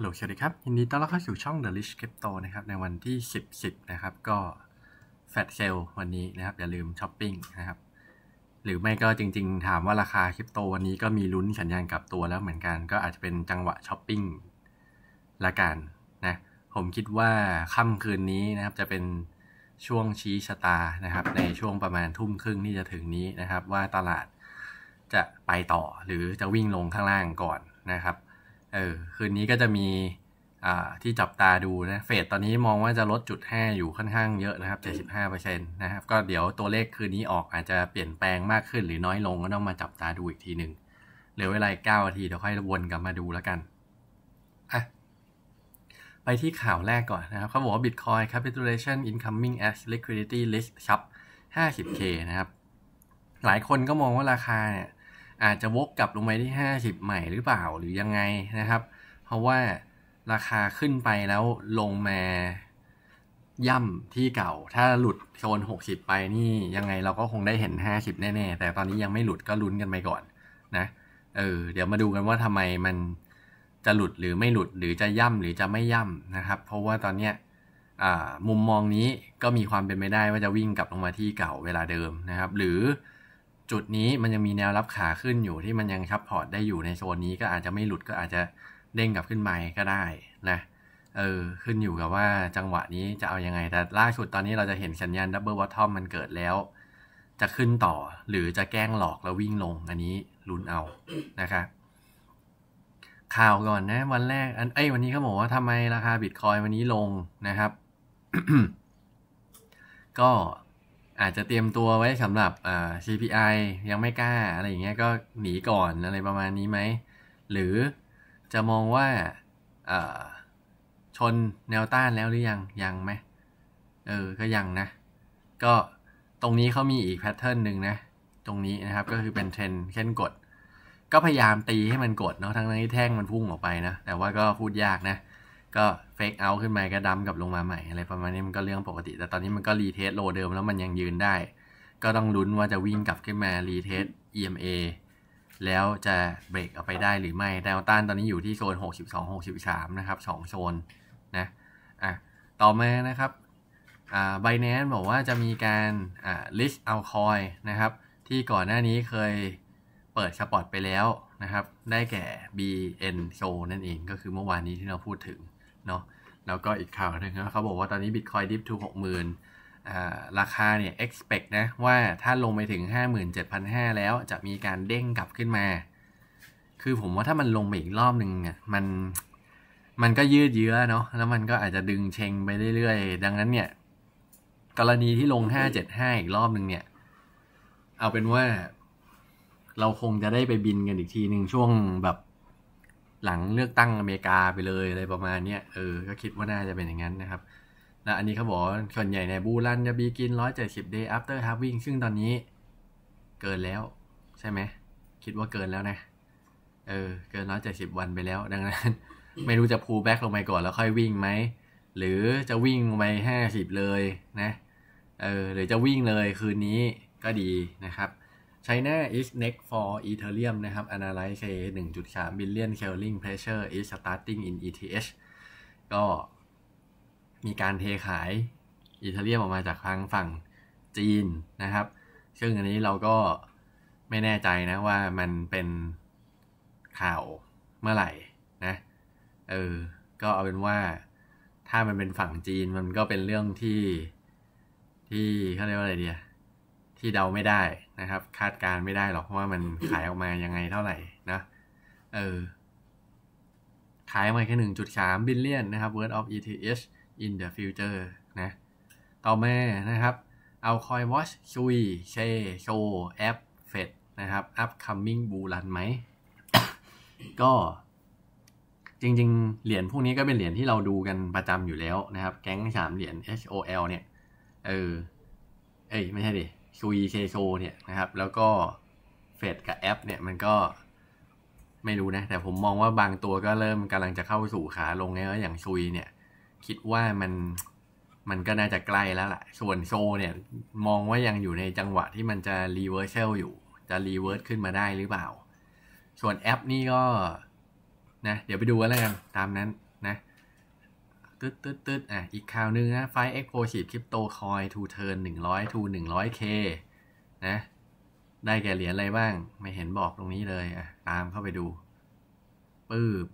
ฮัลโหลสวัสดีครับยินดีต้อนรับเข้าสู่ช่อง TheRichCrypto นะครับในวันที่ 10 นะครับก็แฟลชเซลวันนี้นะครับอย่าลืมช้อปปิ้งนะครับหรือไม่ก็จริงๆถามว่าราคาคริปโตวันนี้ก็มีลุ้นสัญญาณกลับตัวแล้วเหมือนกันก็อาจจะเป็นจังหวะช้อปปิ้งละกันนะผมคิดว่าค่ำคืนนี้นะครับจะเป็นช่วงชี้ชะตานะครับในช่วงประมาณทุ่มครึ่งที่จะถึงนี้นะครับว่าตลาดจะไปต่อหรือจะวิ่งลงข้างล่างก่อนนะครับคืนนี้ก็จะมีที่จับตาดูนะเฟดตอนนี้มองว่าจะลดจุด5อยู่ค่อนข้างเยอะนะครับ 75% นะครับก็เดี๋ยวตัวเลขคืนนี้ออกอาจจะเปลี่ยนแปลงมากขึ้นหรือน้อยลงก็ต้องมาจับตาดูอีกทีหนึ่งเหลือเวลาอีก9นาทีเดี๋ยวค่อยวนกลับมาดูแล้วกันอ่ะไปที่ข่าวแรกก่อนนะครับเขาบอกว่า Bitcoin Capitulation Incoming as Liquidity Risk ชับ 50K นะครับหลายคนก็มองว่าราคาเนี่ยอาจจะวกกลับลงไปที่50ใหม่หรือเปล่าหรือยังไงนะครับเพราะว่าราคาขึ้นไปแล้วลงมาย่ำที่เก่าถ้าหลุดโซน60ไปนี่ยังไงเราก็คงได้เห็น50แน่ๆแต่ตอนนี้ยังไม่หลุดก็ลุ้นกันไปก่อนนะเดี๋ยวมาดูกันว่าทำไมมันจะหลุดหรือไม่หลุดหรือจะย่ำหรือจะไม่ย่ำนะครับเพราะว่าตอนเนี้ยมุมมองนี้ก็มีความเป็นไปได้ว่าจะวิ่งกลับลงมาที่เก่าเวลาเดิมนะครับหรือจุดนี้มันยังมีแนวรับขาขึ้นอยู่ที่มันยังซัพพอร์ตได้อยู่ในโซนนี้ก็อาจจะไม่หลุดก็อาจจะเด้งกลับขึ้นไปก็ได้นะขึ้นอยู่กับว่าจังหวะนี้จะเอายังไงแต่ล่าสุดตอนนี้เราจะเห็นสัญญาณดับเบิลบอททอมมันเกิดแล้วจะขึ้นต่อหรือจะแกล้งหลอกแล้ววิ่งลงอันนี้ลุ้นเอานะคะข่าวก่อนนะวันแรกวันนี้เขาบอกว่าทำไมราคาบิตคอยน์วันนี้ลงนะครับ ก็อาจจะเตรียมตัวไว้สำหรับCPI ยังไม่กล้าอะไรอย่างเงี้ยก็หนีก่อนอะไรประมาณนี้ไหมหรือจะมองว่าชนแนวต้านแล้วหรือยังไหมก็ยังนะก็ตรงนี้เขามีอีกแพทเทิร์นหนึ่งนะตรงนี้นะครับก็คือเป็นเทรนเส้นกดก็พยายามตีให้มันกดเนาะทั้งที่แท่งมันพุ่งออกไปนะแต่ว่าก็พูดยากนะก็เฟกเอาขึ้นมาก็ดั้มกลับลงมาใหม่อะไรประมาณนี้มันก็เรื่องปกติแต่ตอนนี้มันก็รีเทสโลเดิมแล้วมันยังยืนได้ก็ต้องลุ้นว่าจะวิ่งกลับขึ้นมารีเทส EMA แล้วจะเบรกเอาไปได้หรือไม่แนวต้านตอนนี้อยู่ที่โซน 62-63 นะครับ2โซนนะต่อมานะครับBinance บอกว่าจะมีการlist out coin นะครับที่ก่อนหน้านี้เคยเปิดสปอตไปแล้วนะครับได้แก่ BNB นั่นเองก็คือเมื่อวานนี้ที่เราพูดถึงเนาะแล้วก็อีกข่าวนึงนะเขาบอกว่าตอนนี้ Bitcoin dip to 60,000 ราคาเนี่ย expect นะว่าถ้าลงไปถึง 57,500 แล้วจะมีการเด้งกลับขึ้นมาคือผมว่าถ้ามันลงไปอีกรอบนึงอ่ะมันก็ยืดเยื้อเนาะแล้วมันก็อาจจะดึงเชงไปเรื่อยๆดังนั้นเนี่ยกรณีที่ลง 575 อีกรอบนึงเนี่ยเอาเป็นว่าเราคงจะได้ไปบินกันอีกทีหนึ่งช่วงแบบหลังเลือกตั้งอเมริกาไปเลยอะไรประมาณเนี้ยก็คิดว่าน่าจะเป็นอย่างนั้นนะครับและอันนี้เขาบอกส่วนใหญ่ในบูรันจะบีกิน170 day after halving ซึ่งตอนนี้เกินแล้วใช่ไหมคิดว่าเกินแล้วนะเกิน170วันไปแล้วดังนั้นไม่รู้จะพูลแบ็กลงไปก่อนแล้วค่อยวิ่งไหมหรือจะวิ่งลงไป50เลยนะหรือจะวิ่งเลยคืนนี้ก็ดีนะครับChina is next for Ethereum นะครับ Analyze 1.3 billion selling pressure is starting in ETH ก็มีการเทขาย Ethereum ออกมาจากทางฝั่งจีนนะครับซึ่งอันนี้เราก็ไม่แน่ใจนะว่ามันเป็นข่าวเมื่อไหร่นะก็เอาเป็นว่าถ้ามันเป็นฝั่งจีนมันก็เป็นเรื่องที่เขาเรียกว่าอะไรดีที่เดาไม่ได้นะครับคาดการไม่ได้หรอกว่ามันขายออกมายังไงเท่าไหร่นะขายออกมาแค่ 1.3 บิลเลียนนะครับ worth of ETH in the future นะต่อมานะครับเอา Coin Watch Sui Che Show App Fed นะครับ upcoming bull run ไหม ก็จริงๆเหรียญพวกนี้ก็เป็นเหรียญที่เราดูกันประจำอยู่แล้วนะครับแก๊ง3เหรียญ SOL เนี่ยไม่ใช่ดิซุยเชโซเนี่ยนะครับแล้วก็เฟดกับแอปเนี่ยมันก็ไม่รู้นะแต่ผมมองว่าบางตัวก็เริ่มกำลังจะเข้าสู่ขาลงแล้วอย่างซุยเนี่ยคิดว่ามันก็น่าจะใกล้แล้วล่ะส่วนโซเนี่ยมองว่ายังอยู่ในจังหวะที่มันจะรีเวิร์สเซลอยู่จะรีเวิร์สขึ้นมาได้หรือเปล่าส่วนแอปนี่ก็นะเดี๋ยวไปดูกันแล้วกันตามนั้น ตึ๊ดอ่ะอีกข่าวนึงนะไฟเอ็กโพฉีดคริปโตคอยทูเทิร์น100K นะได้แก่เหรียญอะไรบ้างไม่เห็นบอกตรงนี้เลยอ่ะตามเข้าไปดูปื๊บ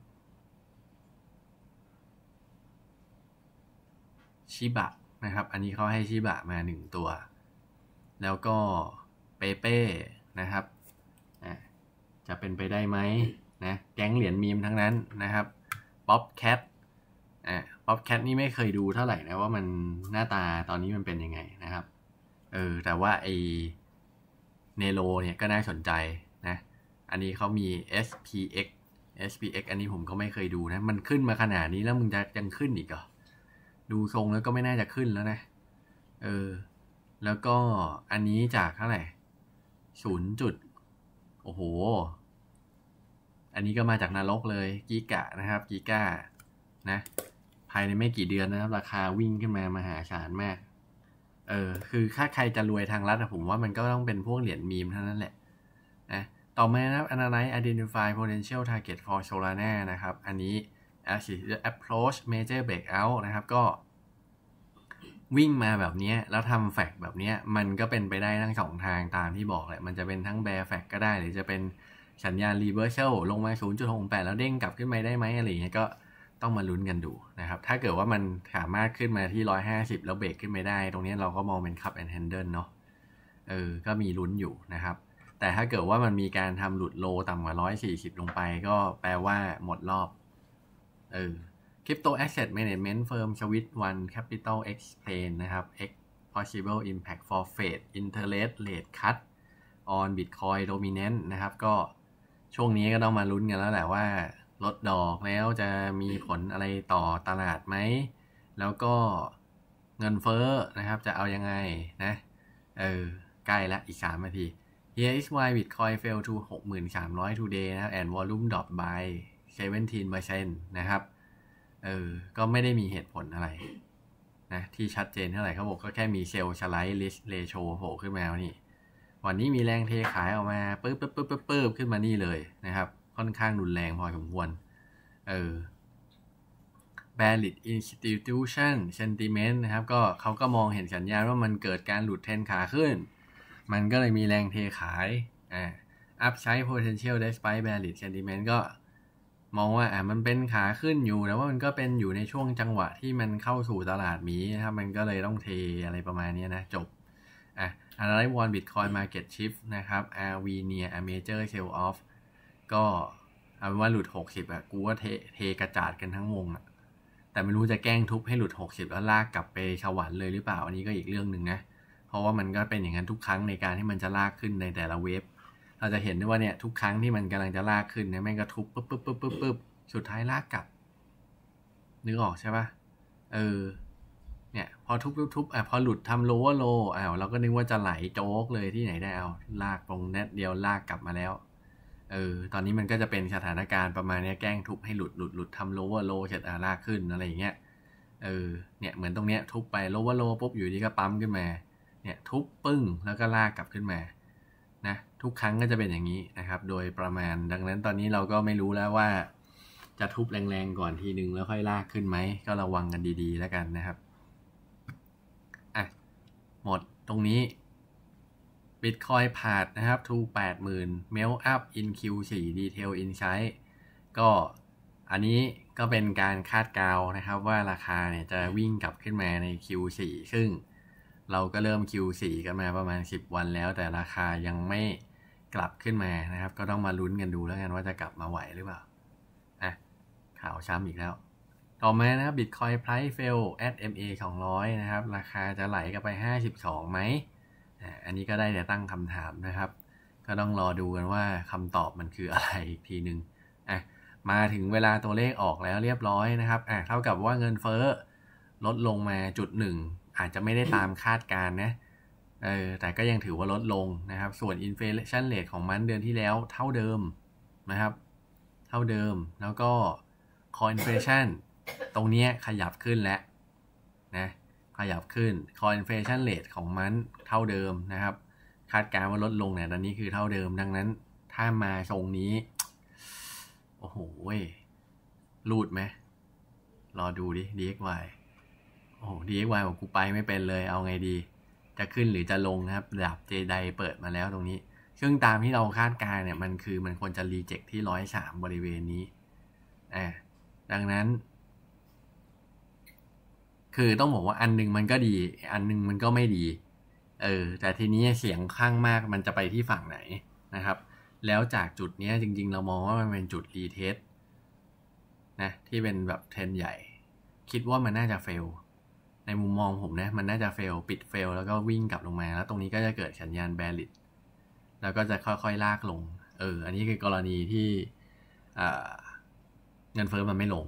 ชิบะนะครับอันนี้เขาให้ชิบะมา1ตัวแล้วก็เปเป้นะครับจะเป็นไปได้ไหมนะแก๊งเหรียญมีมทั้งนั้นนะครับPOPCAT POPCAT นี่ไม่เคยดูเท่าไหร่นะว่ามันหน้าตาตอนนี้มันเป็นยังไงนะครับแต่ว่าไอเนโรเนี่ยก็น่าสนใจนะอันนี้เขามี SPX อันนี้ผมก็ไม่เคยดูนะมันขึ้นมาขนาดนี้แล้วมึงจะยังขึ้นอีกเหรอดูทรงแล้วก็ไม่น่าจะขึ้นแล้วนะแล้วก็อันนี้จากเท่าไหร่0 จุดโอ้โหอันนี้ก็มาจากนรกเลยกิกะนะครับกิกะนะภายในไม่กี่เดือนนะครับราคาวิ่งขึ้นมามหาศาลมากคือถ้าใครจะรวยทางรัฐผมว่ามันก็ต้องเป็นพวกเหรียญมีมเท่านั้นแหละนะต่อมานะครับ Analyze Identify Potential Target for Solana นะครับอันนี้ Approach Major Breakout นะครับก็วิ่งมาแบบนี้แล้วทำแฟกแบบนี้มันก็เป็นไปได้ทั้ง2ทางตามที่บอกแหละมันจะเป็นทั้ง Bear Fact ก็ได้หรือจะเป็นสัญญาณ Reversal ลงมา 0.68 แล้วเด้งกลับขึ้นไปได้ไหมอะไรเงี้ยก็ต้องมาลุ้นกันดูนะครับถ้าเกิดว่ามันสามารถขึ้นมาที่150แล้วเบรกขึ้นไปได้ตรงนี้เราก็มองเป็น Cup and Handle เนาะก็มีลุ้นอยู่นะครับแต่ถ้าเกิดว่ามันมีการทำหลุดโลต่ำกว่า140ลงไปก็แปลว่าหมดรอบCrypto Asset Management Firm Switch One Capital Explain นะครับ X Possible Impact for Fed Interest Rate Cut on Bitcoin Dominance นะครับก็ช่วงนี้ก็ต้องมาลุ้นกันแล้วแหละว่าลดดอกแล้วจะมีผลอะไรต่อตลาดไหมแล้วก็เงินเฟ้อนะครับจะเอายังไงนะใกล้ละอีก3 นาที Here is why Bitcoin fell to 63,000 today นะครับ and volume drop by 17% นะครับก็ไม่ได้มีเหตุผลอะไรนะที่ชัดเจนเท่าไหร่เขาบอกก็แค่มีเซลล์สไลด์เลโชโผล่ขึ้นมานี่วันนี้มีแรงเทขายออกมาปึ๊บขึ้นมานี่เลยนะครับค่อนข้างรุนแรงพอสมควรBearish Institution Sentiment นะครับก็เขาก็มองเห็นสัญญาณว่ามันเกิดการหลุดเทรนขาขึ้นมันก็เลยมีแรงเทขายUpside Potential Despite Bearish Sentiment ก็มองว่ามันเป็นขาขึ้นอยู่แต่ว่ามันก็เป็นอยู่ในช่วงจังหวะที่มันเข้าสู่ตลาดหมีนะครับมันก็เลยต้องเทอะไรประมาณนี้นะจบAnalyze One Bitcoin Market Shift นะครับ Are we near a major sell off ก็เอาเป็นว่าหลุด60อ่ะกูว่าเทกระจาดกันทั้งวงอ่ะแต่ไม่รู้จะแกล้งทุบให้หลุด60แล้วลากกลับไปสวรรค์เลยหรือเปล่าอันนี้ก็อีกเรื่องหนึ่งนะเพราะว่ามันก็เป็นอย่างนั้นทุกครั้งในการที่มันจะลากขึ้นในแต่ละเวฟเราจะเห็นได้ว่าเนี่ยทุกครั้งที่มันกำลังจะลากขึ้นเนี่ยแม่งกระทุบปึ๊บสุดท้ายลากกลับนึกออกใช่ป่ะเนี่ยพอทุบพอหลุดทำ lower low เราก็นึกว่าจะไหลโจ๊กเลยที่ไหนได้เอาลากตรงแนตเดียวลากกลับมาแล้วตอนนี้มันก็จะเป็นสถานการณ์ประมาณนี้แกล้งทุบให้หลุดทำ lower low เสร็จลากขึ้นอะไรอย่างเงี้ยเนี่ยเหมือนตรงเนี้ยทุบไป lower low ปุ๊บอยู่ดีก็ปั๊มขึ้นมาเนี่ยทุบปึ้งแล้วก็ลากกลับขึ้นมานะทุกครั้งก็จะเป็นอย่างนี้นะครับโดยประมาณดังนั้นตอนนี้เราก็ไม่รู้แล้วว่าจะทุบแรงๆก่อนทีนึงแล้วค่อยลากขึ้นไหมก็ระวังกันดีๆแล้วกันนะครับหมดตรงนี้ Bitcoin ผ่านนะครับ to 80,000 melt up in Q4 detail insight ก็อันนี้ก็เป็นการคาดเดานะครับว่าราคาเนี่ยจะวิ่งกลับขึ้นมาใน Q4 ซึ่งเราก็เริ่ม Q4 กันมาประมาณ10 วันแล้วแต่ราคายังไม่กลับขึ้นมานะครับก็ต้องมาลุ้นกันดูแล้วกันว่าจะกลับมาไหวหรือเปล่าข่าวช้ำอีกแล้วต่อมานะครับ Bitcoin Price Fail at MA 200นะครับราคาจะไหลกันไป52ไหมอันนี้ก็ได้แต่ตั้งคำถามนะครับก็ต้องรอดูกันว่าคำตอบมันคืออะไรอีกทีนึงมาถึงเวลาตัวเลขออกแล้วเรียบร้อยนะครับเท่ากับว่าเงินเฟ้อลดลงมา0.1%อาจจะไม่ได้ตามคาดการณ์นะแต่ก็ยังถือว่าลดลงนะครับส่วน inflation rate ของมันเดือนที่แล้วเท่าเดิมนะครับเท่าเดิมแล้วก็ core inflation ตรงนี้ขยับขึ้นแล้วนะขยับขึ้น core inflation rate ของมันเท่าเดิมนะครับคาดการณ์ว่าลดลงเนี่ยตอนนี้คือเท่าเดิมดังนั้นถ้ามาทรงนี้โอ้โหรูดไหม รอดูดิ DXY โอ้โห DXY ของกูไปไม่เป็นเลยเอาไงดีจะขึ้นหรือจะลงนะครับระดับเจไดเปิดมาแล้วตรงนี้ซึ่งตามที่เราคาดการณ์เนี่ยมันควรจะรีเจ็คที่103บริเวณนี้ดังนั้นคือต้องบอกว่าอันนึงมันก็ดีอันนึงมันก็ไม่ดีแต่ทีนี้เสียงข้างมากมันจะไปที่ฝั่งไหนนะครับแล้วจากจุดนี้จริงๆเรามองว่ามันเป็นจุดรีเทสนะที่เป็นแบบเทรนใหญ่คิดว่ามันน่าจะเฟลในมุมมองผมนะมันน่าจะเฟลปิดเฟลแล้วก็วิ่งกลับลงมาแล้วตรงนี้ก็จะเกิดสัญญาณแบริชแล้วก็จะค่อยๆลากลงอันนี้คือกรณีที่เงินเฟ้อมันไม่ลง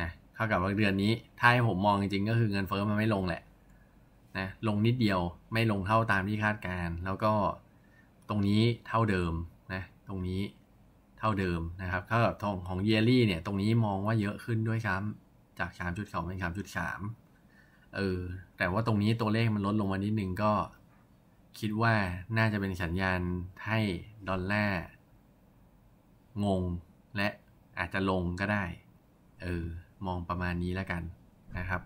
นะเท่ากับว่าเดือนนี้ถ้าให้ผมมองจริงๆก็คือเงินเฟ้อมันไม่ลงแหละนะลงนิดเดียวไม่ลงเท่าตามที่คาดการณ์แล้วก็ตรงนี้เท่าเดิมนะตรงนี้เท่าเดิมนะครับถ้าแบบทองของเยลลี่เนี่ยตรงนี้มองว่าเยอะขึ้นด้วยซ้ำจาก 3.2 เป็น 3.3 แต่ว่าตรงนี้ตัวเลขมันลดลงมานิดนึงก็คิดว่าน่าจะเป็นสัญญาณให้ดอลลาร์งงและอาจจะลงก็ได้มองประมาณนี้แล้วกันนะครับ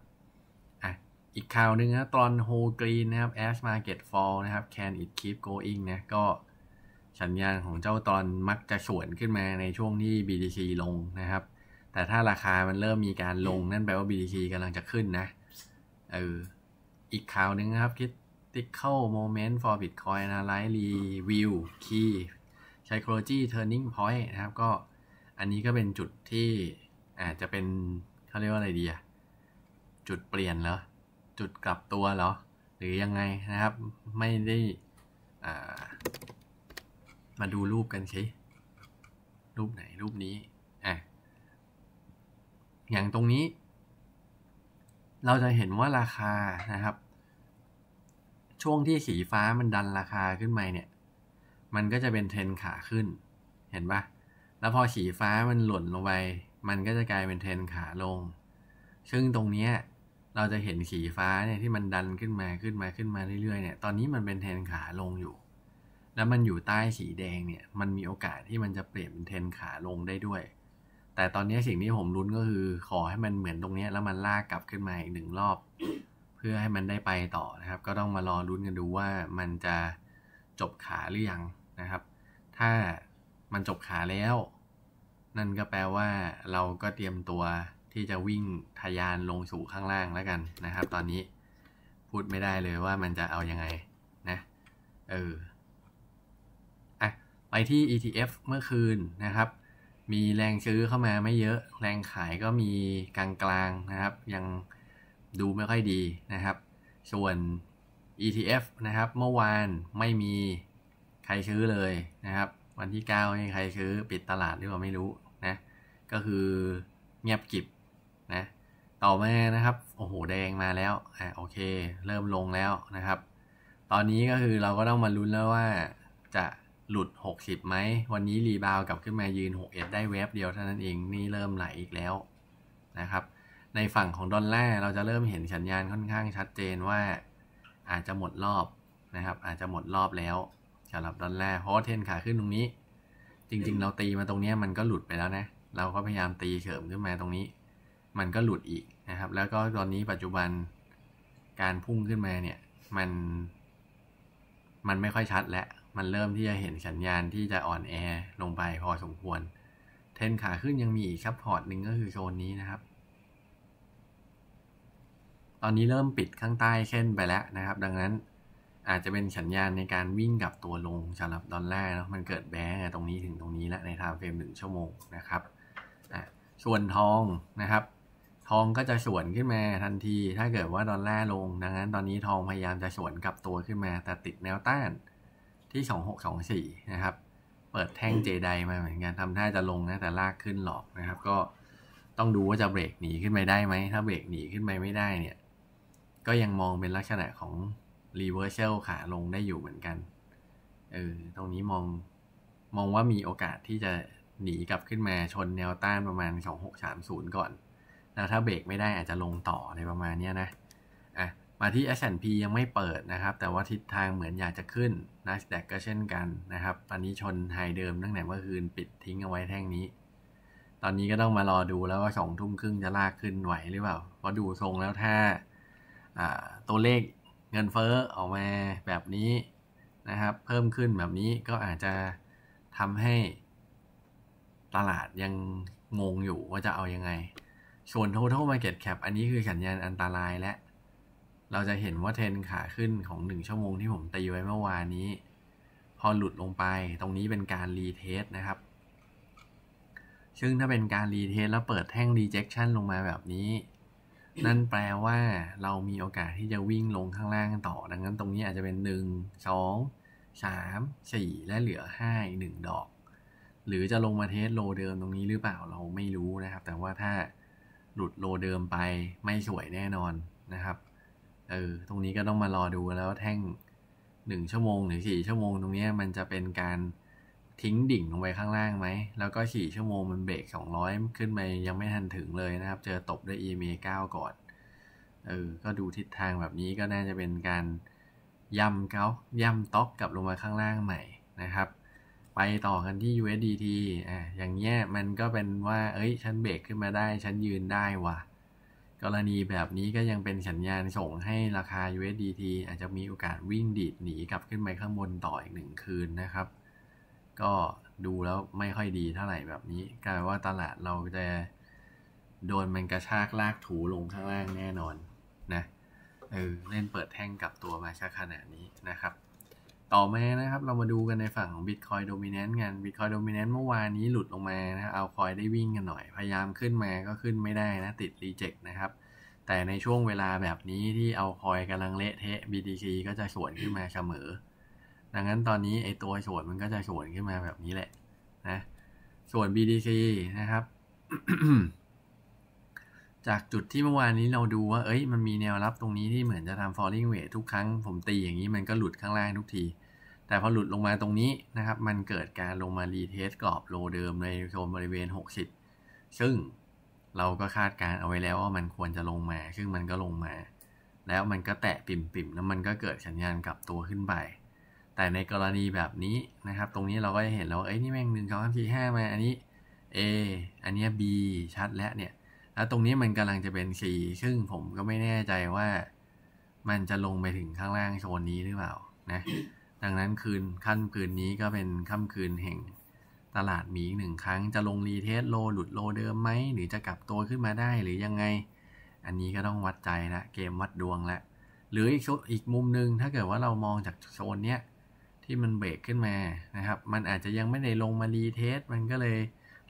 อีกข่าวหนึ่งนะตอนโฮกรีนนะครับ Ash Market Fall นะครับ Can it keep going นะก็สัญญาณของเจ้าตอนมักจะสวนขึ้นมาในช่วงที่ BTC ลงนะครับแต่ถ้าราคามันเริ่มมีการลงนั่นแปลว่า BTC กำลังจะขึ้นนะอีกข่าวหนึ่งนะครับ Critical Moment for Bitcoin Analyze Review Key Psychology Turning Point นะครับก็อันนี้ก็เป็นจุดที่อาจจะเป็นเขาเรียกว่าอะไรดีอะจุดเปลี่ยนเหรอจุดกลับตัวเหรอหรือยังไงนะครับไม่ได้มาดูรูปกันสิรูปไหนรูปนี้อย่างตรงนี้เราจะเห็นว่าราคานะครับช่วงที่สีฟ้ามันดันราคาขึ้นมาเนี่ยมันก็จะเป็นเทรนขาขึ้นเห็นปะแล้วพอสีฟ้ามันหล่นลงไปมันก็จะกลายเป็นเทรนขาลงซึ่งตรงนี้เราจะเห็นสีฟ้าเนี่ยที่มันดันขึ้นมาเรื่อยๆเนี่ยตอนนี้มันเป็นเทรนขาลงอยู่แล้วมันอยู่ใต้สีแดงเนี่ยมันมีโอกาสที่มันจะเปลี่ยนเป็นเทรนขาลงได้ด้วยแต่ตอนนี้สิ่งที่ผมลุ้นก็คือขอให้มันเหมือนตรงนี้แล้วมันลากกลับขึ้นมาอีกหนึ่งรอบเพื่อให้มันได้ไปต่อนะครับก็ต้องมารอลุ้นกันดูว่ามันจะจบขาหรือยังนะครับถ้ามันจบขาแล้วนั่นก็แปลว่าเราก็เตรียมตัวที่จะวิ่งทะยานลงสู่ข้างล่างแล้วกันนะครับตอนนี้พูดไม่ได้เลยว่ามันจะเอายังไงนะไปที่ ETF เมื่อคืนนะครับมีแรงซื้อเข้ามาไม่เยอะแรงขายก็มีกลางๆนะครับยังดูไม่ค่อยดีนะครับส่วน ETF นะครับเมื่อวานไม่มีใครซื้อเลยนะครับวันที่9ไม่มีใครซื้อปิดตลาดหรือเปล่าไม่รู้นะก็คือเงียบกิบนะต่อมานะครับโอ้โหแดงมาแล้วโอเคเริ่มลงแล้วนะครับตอนนี้ก็คือเราก็ต้องมาลุ้นแล้วว่าจะหลุด60ไหมวันนี้รีบาวกลับขึ้นมายืน61ได้เวฟเดียวเท่านั้นเองนี่เริ่มไหลอีกแล้วนะครับในฝั่งของดอลลาร์เราจะเริ่มเห็นสัญญาณค่อนข้างชัดเจนว่าอาจจะหมดรอบนะครับอาจจะหมดรอบแล้วสำหรับดอลลาร์เพราะเทรนขาขึ้นตรงนี้จริงๆเราตีมาตรงนี้มันก็หลุดไปแล้วนะเราก็พยายามตีเฉิมขึ้นมาตรงนี้มันก็หลุดอีกนะครับแล้วก็ตอนนี้ปัจจุบันการพุ่งขึ้นมาเนี่ยมันไม่ค่อยชัดแล้วมันเริ่มที่จะเห็นสัญญาณที่จะอ่อนแอลงไปพอสมควรเทรนขาขึ้นยังมีอีกซัพพอร์ตหนึ่งก็คือโซนนี้นะครับตอนนี้เริ่มปิดข้างใต้เส้นไปแล้วนะครับดังนั้นอาจจะเป็นสัญญาณในการวิ่งกลับตัวลงสำหรับดอลลาร์เนาะมันเกิดแบร์ตรงนี้ถึงตรงนี้แล้วในไทม์เฟรม1ชั่วโมงนะครับส่วนทองนะครับทองก็จะสวนขึ้นมาทันทีถ้าเกิดว่าดอลลาร์ลงดังนั้นตอนนี้ทองพยายามจะสวนกลับตัวขึ้นมาแต่ติดแนวต้านที่2624นะครับเปิดแท่งเจไดมาเหมือนกันทำท่าจะลงนะแต่ลากขึ้นหลอกนะครับก็ต้องดูว่าจะเบรกหนีขึ้นไปได้ไหมถ้าเบรกหนีขึ้นไปไม่ได้เนี่ยก็ยังมองเป็นลักษณะของreversal ขาลงได้อยู่เหมือนกันตรงนี้มองว่ามีโอกาสที่จะหนีกลับขึ้นมาชนแนวต้านประมาณ2630ก่อนแล้วถ้าเบรกไม่ได้อาจจะลงต่อในประมาณนี้นะมาที่ S&P ยังไม่เปิดนะครับแต่ว่าทิศทางเหมือนอยากจะขึ้น Nasdaq ก็เช่นกันนะครับอันนี้ชนไฮเดิมตั้งแต่เมื่อคืนปิดทิ้งเอาไว้แท่งนี้ต อนนี้ก็ต้องมารอดูแล้วว่า20 ทุ่มครึ่งจะลากขึ้นไหวหรือเปล่าเพราะดูทรงแล้วถ้าตัวเลขเงินเฟ้อออกมาแบบนี้นะครับเพิ่มขึ้นแบบนี้ก็อาจจะทำให้ตลาดยังงงอยู่ว่าจะเอายังไงส่วน total market cap อันนี้คือสัญญาณอันตรายและเราจะเห็นว่าเทรนขาขึ้นของ1 ชั่วโมงที่ผมตีไว้เมื่อวานนี้พอหลุดลงไปตรงนี้เป็นการรีเทสนะครับซึ่งถ้าเป็นการรีเทสแล้วเปิดแท่ง rejection ลงมาแบบนี้ นั่นแปลว่าเรามีโอกาสที่จะวิ่งลงข้างล่างต่อดังนั้นตรงนี้อาจจะเป็น 1, 2, 3, 4 และเหลือ5 อีก1 ดอกหรือจะลงมาเทสโลเดิมตรงนี้หรือเปล่าเราไม่รู้นะครับแต่ว่าถ้าหลุดโลเดิมไปไม่สวยแน่นอนนะครับตรงนี้ก็ต้องมารอดูแล้วแท่ง1 ชั่วโมงหรือ4 ชั่วโมงตรงนี้มันจะเป็นการทิ้งดิ่งลงไปข้างล่างไหมแล้วก็4 ชั่วโมงมันเบรก200ขึ้นไปยังไม่ทันถึงเลยนะครับเจอตบด้วย EMA 9 ก่อนก็ดูทิศทางแบบนี้ก็น่าจะเป็นการย่ำต๊อกกลับลงมาข้างล่างใหม่นะครับไปต่อกันที่ USDT อย่างเงี้ยมันก็เป็นว่าฉันเบรกขึ้นมาได้ฉันยืนได้ว่ะกรณีแบบนี้ก็ยังเป็นสัญญาณส่งให้ราคา USDT อาจจะมีโอกาสวิ่งดีดหนีกลับขึ้นไปข้างบนต่ออีก1 คืนนะครับก็ดูแล้วไม่ค่อยดีเท่าไหร่แบบนี้กลายว่าตลาดเราจะโดนมันกระชากลากถูลงข้างล่างแน่นอนนะเล่นเปิดแท่งกลับตัวมาชักขนาดนี้นะครับต่อมานะครับเรามาดูกันในฝั่งของ Bitcoin Dominance งาน Bitcoin Dominance เมื่อวานนี้หลุดลงมานะเอาคอยได้วิ่งกันหน่อยพยายามขึ้นมาก็ขึ้นไม่ได้นะติด reject นะครับแต่ในช่วงเวลาแบบนี้ที่เอาคอยกำลังเละเทะ BTC ก็จะสวนขึ้นมาเสมอดังนั้นตอนนี้ไอตัวสวนมันก็จะสวนขึ้นมาแบบนี้แหละนะส่วน BTC นะครับ จากจุดที่เมื่อวานนี้เราดูว่ามันมีแนวรับตรงนี้ที่เหมือนจะทำ falling wedge ทุกครั้งผมตีอย่างนี้มันก็หลุดข้างล่างทุกทีแต่พอหลุดลงมาตรงนี้นะครับมันเกิดการลงมารีเทสกรอบโลเดิมในโซนบริเวณ60ซึ่งเราก็คาดการเอาไว้แล้วว่ามันควรจะลงมาซึ่งมันก็ลงมาแล้วมันก็แตะปิ่มๆแล้วมันก็เกิดสัญญาณกลับตัวขึ้นไปแต่ในกรณีแบบนี้นะครับตรงนี้เราก็จะเห็นแล้วนี่แม่ง1 2 3 4 5มาอันนี้ A อันนี้ B ชัดแล้วเนี่ยแล้วตรงนี้มันกำลังจะเป็น C ซึ่งผมก็ไม่แน่ใจว่ามันจะลงไปถึงข้างล่างโซนนี้หรือเปล่านะดังนั้นค่ำคืนนี้ก็เป็นค่ำคืนแห่งตลาดมีอีก1 ครั้งจะลงรีเทสโลหลุดโลเดิมไหมหรือจะกลับตัวขึ้นมาได้หรือยังไงอันนี้ก็ต้องวัดใจละเกมวัดดวงละหรืออีกมุมนึงถ้าเกิดว่าเรามองจากโซนเนี้ยที่มันเบรกขึ้นมานะครับมันอาจจะยังไม่ได้ลงมารีเทสมันก็เลย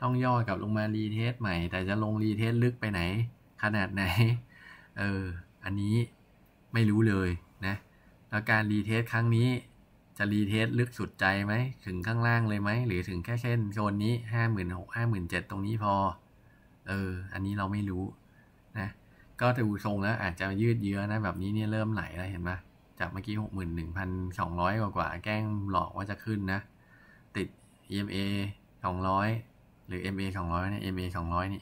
ต้องย่อกลับลงมารีเทสใหม่แต่จะลงรีเทสลึกไปไหนขนาดไหนอันนี้ไม่รู้เลยนะแล้วการรีเทสครั้งนี้จะรีเทสลึกสุดใจไหมถึงข้างล่างเลยไหมหรือถึงแค่เช่นโซนนี้56,000-57,000ตรงนี้พออันนี้เราไม่รู้นะก็ดูทรงแล้วอาจจะยืดเยื้อนะแบบนี้เนี่ยเริ่มไหลแล้วเห็นไหมจากเมื่อกี้ 61,200 กว่าแกล้งหลอกว่าจะขึ้นนะติด EMA 200 หรือ MA 200 เนี่ย MA 200 เ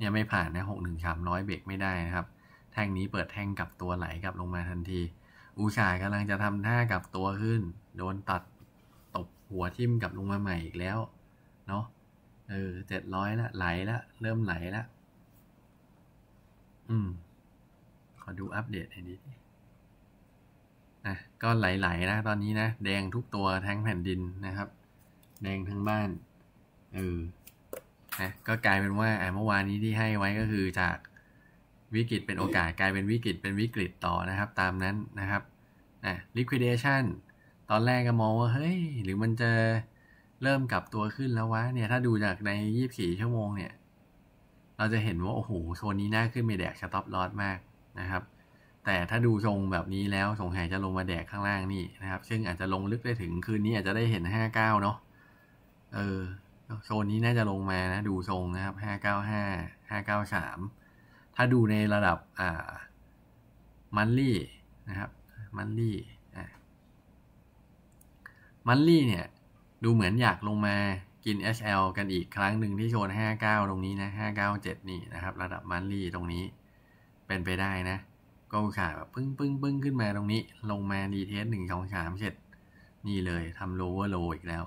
นี่ยไม่ผ่านนะ 61,300 เบรกไม่ได้นะครับแท่งนี้เปิดแท่งกลับตัวไหลกลับลงมาทันทีอุตสาหกำลังจะทำท่ากลับตัวขึ้นโดนตัดตบหัวทิ่มกลับลงมาใหม่อีกแล้วเนาะ700ละไหลละเริ่มไหลละขอดูอัปเดตให้นิดนะก็ไหลๆนะตอนนี้นะแดงทุกตัวทั้งแผ่นดินนะครับแดงทั้งบ้านนะก็กลายเป็นว่าเมื่อวานนี้ที่ให้ไว้ก็คือจากวิกฤตเป็นโอกาสกลายเป็นวิกฤตต่อนะครับตามนั้นนะครับliquidation ตอนแรกก็มองว่าเฮ้ยหรือมันจะเริ่มกลับตัวขึ้นแล้ววะเนี่ยถ้าดูจากใน24 ชั่วโมงเนี่ยเราจะเห็นว่าโอ้โหโซนนี้น่าขึ้นไปแดก stop loss มากนะครับแต่ถ้าดูทรงแบบนี้แล้วสงสัยจะลงมาแดกข้างล่างนี่นะครับซึ่งอาจจะลงลึกได้ถึงคืนนี้อาจจะได้เห็น59เนาะโซนนี้น่าจะลงมานะดูทรงนะครับ595 593ถ้าดูในระดับmonthly นะครับ monthly monthly เนี่ยดูเหมือนอยากลงมากิน SL กันอีกครั้งหนึ่งที่โซน59ตรงนี้นะ597นี่นะครับระดับ monthly ตรงนี้เป็นไปได้นะก็ขาแบบปึ้งขึ้นมาตรงนี้ลงมาดีเทส1 2 3เสร็จนี่เลยทำโลว์อีกแล้ว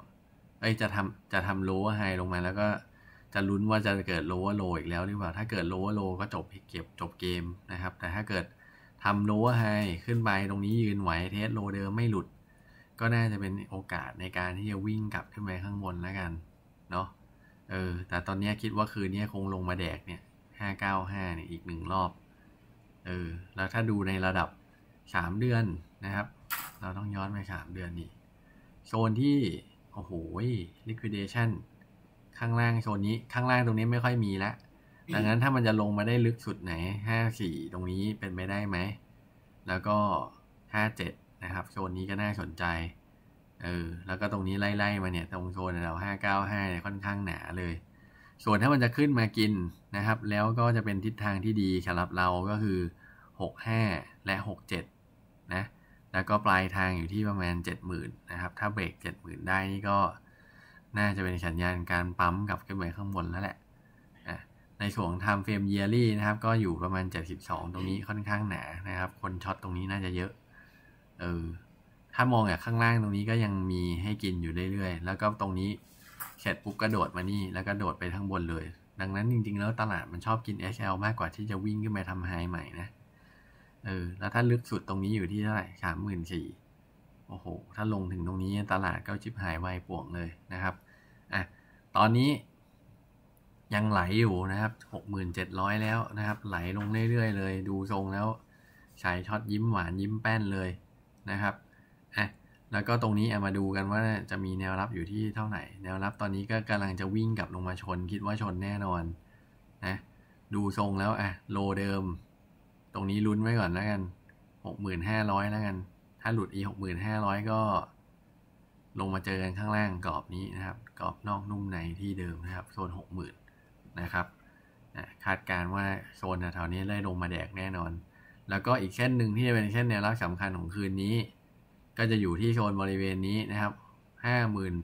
จะทำโลว์ไฮลงมาแล้วก็ จะลุ้นว่าจะเกิด lower low อีกแล้วหรือเปล่าถ้าเกิด lower low ก็จบเก็บจบเกมนะครับแต่ถ้าเกิดทำ lower high ขึ้นไปตรงนี้ยืนไหวเทส low เดิมไม่หลุดก็น่าจะเป็นโอกาสในการที่จะวิ่งกลับขึ้นไปข้างบนแล้วกันเนาะแต่ตอนนี้คิดว่าคืนนี้คงลงมาแดกเนี่ย595เนี่ยอีก1รอบแล้วถ้าดูในระดับ3เดือนนะครับเราต้องย้อนไป3เดือนนี่โซนที่โอ้โห liquidation ข้างล่างโซนนี้ข้างล่างตรงนี้ไม่ค่อยมีละดังนั้นถ้ามันจะลงมาได้ลึกสุดไหน54ตรงนี้เป็นไปได้ไหมแล้วก็57นะครับโซนนี้ก็น่าสนใจแล้วก็ตรงนี้ไล่ๆมาเนี่ยตรงโซนเรา595เนี่ยค่อนข้างหนาเลยส่วนถ้ามันจะขึ้นมากินนะครับแล้วก็จะเป็นทิศทางที่ดีสำหรับเราก็คือ65และ67นะแล้วก็ปลายทางอยู่ที่ประมาณ 70,000 นะครับถ้าเบรก 70,000 ได้นี่ก็น่าจะเป็นสัญญาณการปั๊มกลับขึ้นไปข้างบนแล้วแหละในช่วง Time Frame Yearly นะครับก็อยู่ประมาณ72ตรงนี้ค่อนข้างหนานะครับคนช็อตตรงนี้น่าจะเยอะถ้ามองจากข้างล่างตรงนี้ก็ยังมีให้กินอยู่เรื่อยๆแล้วก็ตรงนี้เสร็จปุ๊บกระโดดมานี่แล้วก็โดดไปข้างบนเลยดังนั้นจริงๆแล้วตลาดมันชอบกิน SL มากกว่าที่จะวิ่งขึ้นไปทำไฮใหม่นะแล้วถ้าลึกสุดตรงนี้อยู่ที่เท่าไหร่34,000โอ้โหถ้าลงถึงตรงนี้ตลาดก็ชิบหายวายป่วงเลยนะครับตอนนี้ยังไหลอยู่นะครับ6,700แล้วนะครับไหลลงเรื่อยๆเลยดูทรงแล้วสายช็อตยิ้มหวานยิ้มแป้นเลยนะครับแล้วก็ตรงนี้มาดูกันว่าจะมีแนวรับอยู่ที่เท่าไหร่แนวรับตอนนี้ก็กำลังจะวิ่งกลับลงมาชนคิดว่าชนแน่นอนนะดูทรงแล้วโลเดิมตรงนี้ลุ้นไว้ก่อนแล้วกัน65,000แล้วกันถ้าหลุดอี65,000ก็ลงมาเจอกันข้างล่างกรอบนี้นะครับกรอบนอกนุ่มในที่เดิมนะครับโซน60,000นะครับคาดการณ์ว่าโซนแถวนี้ได้ลงมาแดกแน่นอนแล้วก็อีกเส้นหนึ่งที่จะเป็นเส้นแนวรับสำคัญของคืนนี้ก็จะอยู่ที่โซนบริเวณนี้นะครับ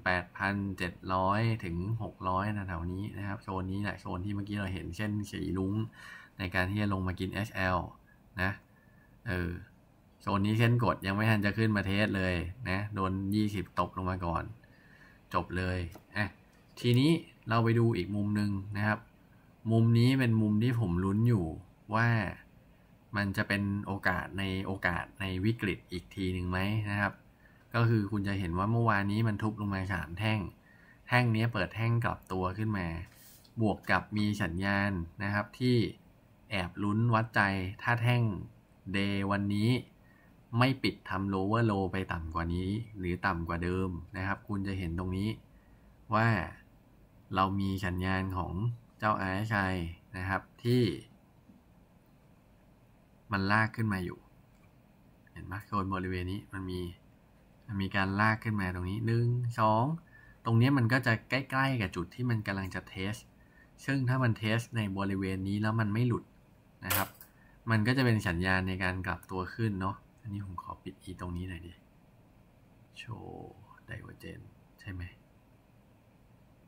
58,700 ถึง 600 นะแถวนี้นะครับโซนนี้แหละโซนที่เมื่อกี้เราเห็นเส้นสีลุ้งในการที่จะลงมากิน SL นะโซนนี้เส้นกดยังไม่ทันจะขึ้นมาเทสเลยนะโดน20ตบลงมาก่อนจบเลยทีนี้เราไปดูอีกมุมหนึ่งนะครับมุมนี้เป็นมุมที่ผมลุ้นอยู่ว่ามันจะเป็นโอกาสในวิกฤตอีกทีหนึ่งไหมนะครับก็คือคุณจะเห็นว่าเมื่อวานนี้มันทุบลงมา3แท่งแท่งนี้เปิดแท่งกลับตัวขึ้นมาบวกกับมีสัญญาณนะครับที่แอบลุ้นวัดใจถ้าแท่ง Day วันนี้ไม่ปิดทำ lower low ไปต่ำกว่านี้หรือต่ำกว่าเดิมนะครับคุณจะเห็นตรงนี้ว่าเรามีสัญญาณของเจ้า RSI นะครับที่มันลากขึ้นมาอยู่เห็นไหมโซนบริเวณนี้มันมีการลากขึ้นมาตรงนี้1 2ตรงนี้มันก็จะใกล้ๆกับจุดที่มันกำลังจะเทสซึ่งถ้ามันเทสในบริเวณนี้แล้วมันไม่หลุดนะครับมันก็จะเป็นสัญญาณในการกลับตัวขึ้นเนาะอันนี้ผมขอปิดตรงนี้หน่อยดิโชว์ไดเวอร์เจนใช่ไหม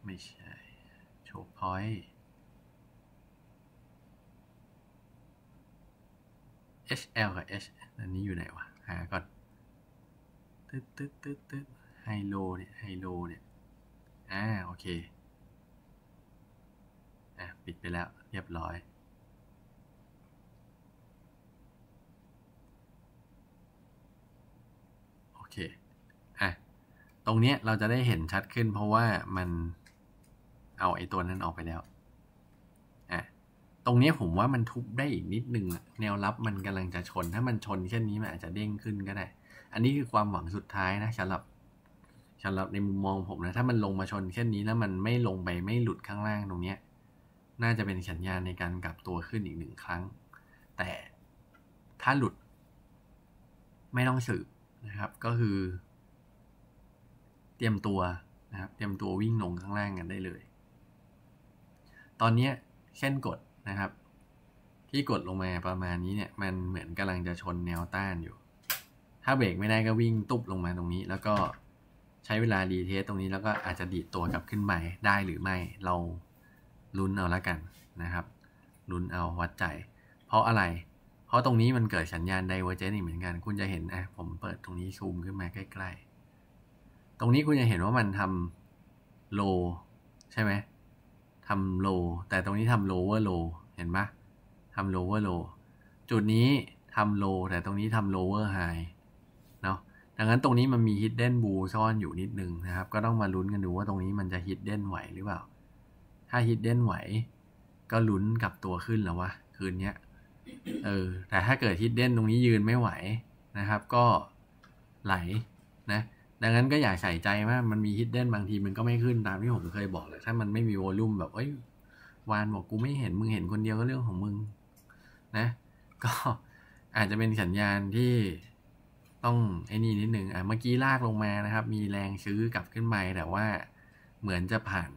ไม่ใช่โชว์พอยต์ SL กับ H อันนี้อยู่ไหนวะหาก่อนตึ๊ดไฮโลเนี่ยโอเคปิดไปแล้วเรียบร้อยโอเคตรงเนี้ยเราจะได้เห็นชัดขึ้นเพราะว่ามันเอาไอ้ตัวนั้นออกไปแล้วตรงนี้ผมว่ามันทุบได้อีกนิดนึงแนวรับมันกำลังจะชนถ้ามันชนเช่นนี้มันอาจจะเด้งขึ้นก็ได้อันนี้คือความหวังสุดท้ายนะสำหรับในมุมมองผมนะถ้ามันลงมาชนเช่นนี้แล้วมันไม่ลงไปไม่หลุดข้างล่างตรงนี้น่าจะเป็นสัญญาณในการกลับตัวขึ้นอีก1ครั้งแต่ถ้าหลุดไม่ต้องสืบนะครับก็คือเตรียมตัวนะครับเตรียมตัววิ่งลงข้างล่างกันได้เลยตอนนี้เส้นกดนะครับที่กดลงมาประมาณนี้เนี่ยมันเหมือนกำลังจะชนแนวต้านอยู่ถ้าเบรกไม่ได้ก็วิ่งตุ๊บลงมาตรงนี้แล้วก็ใช้เวลารีเทสตรงนี้แล้วก็อาจจะดีดตัวกลับขึ้นไปได้หรือไม่เราลุ้นเอาละกันนะครับลุ้นเอาวัดใจเพราะอะไรเพราะตรงนี้มันเกิดสัญญาณไดเวอร์เจนซ์อีกเหมือนกันคุณจะเห็นผมเปิดตรงนี้ซูมขึ้นมาใกล้ๆตรงนี้คุณจะเห็นว่ามันทำโลใช่ไหม ทำโลแต่ตรงนี้ทำโลเวอร์โลเห็นปะทำโลเวอร์โลจุดนี้ทำโลแต่ตรงนี้ทำโลเวอร์ไฮเนาะดังนั้นตรงนี้มันมีฮิดเด้นบูซ่อนอยู่นิดนึงนะครับก็ต้องมาลุ้นกันดูว่าตรงนี้มันจะฮิดเด้นไหวหรือเปล่าถ้าฮิดเด้นไหวก็ลุ้นกับตัวขึ้นแล้ววะคืนเนี้ยแต่ถ้าเกิดฮิดเด้นตรงนี้ยืนไม่ไหวนะครับก็ไหลนะดังนั้นก็อย่าใส่ใจมากมันมีฮิดเด้นบางทีมันก็ไม่ขึ้นตามที่ผมเคยบอกเลยถ้ามันไม่มีวอลลุ่มแบบเอ้ยวานบอกกูไม่เห็นมึงเห็นคนเดียวก็เรื่องของมึงนะก็อาจจะเป็นสัญญาณที่ต้องไอ้นี่นิดนึงเมื่อกี้ลากลงมานะครับมีแรงซื้อกลับขึ้นไปแต่ว่าเหมือนจะผ่าน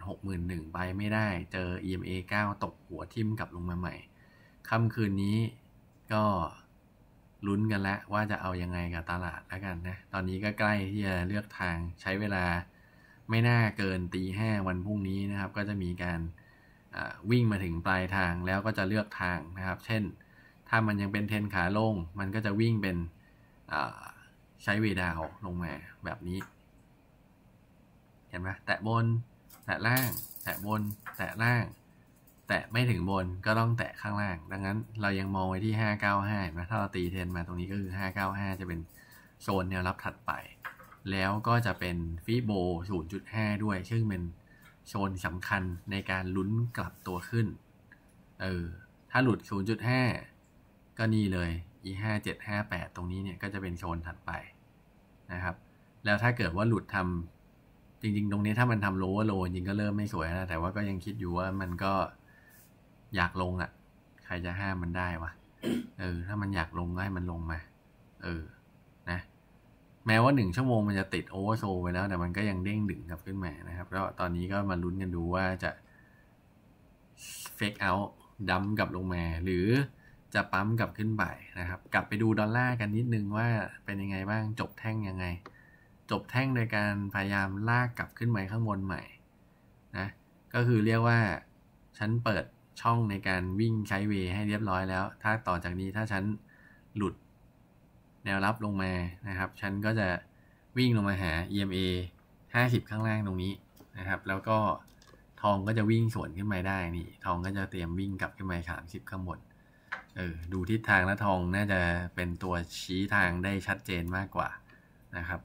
61,000 ไปไม่ได้เจอ EMA 9 ตกหัวทิ่มกลับลงมาใหม่ค่ำคืนนี้ก็ลุ้นกันแล้วว่าจะเอายังไงกับตลาดแล้วกันนะตอนนี้ก็ใกล้ที่จะเลือกทางใช้เวลาไม่น่าเกิน 5:00 นวันพรุ่งนี้นะครับก็จะมีการวิ่งมาถึงปลายทางแล้วก็จะเลือกทางนะครับเช่นถ้ามันยังเป็นเทรนขาลงมันก็จะวิ่งเป็นใช้เวดาวลงมาแบบนี้เห็นไหมแตะบนแตะล่างแตะบนแตะล่างแตะไม่ถึงบนก็ต้องแตะข้างล่างดังนั้นเรายังมองไว้ที่595นะถ้าเราตีเทรนมาตรงนี้ก็คือ595จะเป็นโซนแนวรับถัดไปแล้วก็จะเป็นฟิโบ 0.5 ด้วยซึ่งเป็นโซนสำคัญในการลุ้นกลับตัวขึ้นถ้าหลุด 0.5 ก็นี่เลย E5758 ตรงนี้เนี่ยก็จะเป็นโซนถัดไปนะครับแล้วถ้าเกิดว่าหลุดทำจริงๆตรงนี้ถ้ามันทำโลว์โลจริงก็เริ่มไม่สวยนะแต่ว่าก็ยังคิดอยู่ว่ามันก็อยากลงอ่ะใครจะห้ามมันได้วะถ้ามันอยากลงก็ให้มันลงมานะแม้ว่า1ชั่วโมงมันจะติดโอเวอร์โซไปแล้วแต่มันก็ยังเด้งดึงกลับขึ้นมานะครับแล้วตอนนี้ก็มาลุ้นกันดูว่าจะเฟกเอาท์ดั้มกลับลงมาหรือจะปั๊มกลับขึ้นไปนะครับกลับไปดูดอลลาร์กันนิดนึงว่าเป็นยังไงบ้างจบแท่งยังไงจบแท่งโดยการพยายามลากกลับขึ้นไปข้างบนใหม่นะก็คือเรียกว่าฉันเปิดช่องในการวิ่งใช้เวให้เรียบร้อยแล้วถ้าต่อจากนี้ถ้าฉันหลุดแนวรับลงมานะครับฉันก็จะวิ่งลงมาหา EMA 50 ข้างล่างตรงนี้นะครับแล้วก็ทองก็จะวิ่งสวนขึ้นไปได้นี่ทองก็จะเตรียมวิ่งกลับขึ้นไป30 ข้างบนดูทิศทางและทองน่าจะเป็นตัวชี้ทางได้ชัดเจนมากกว่านะครับ